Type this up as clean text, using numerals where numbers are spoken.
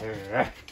へえ。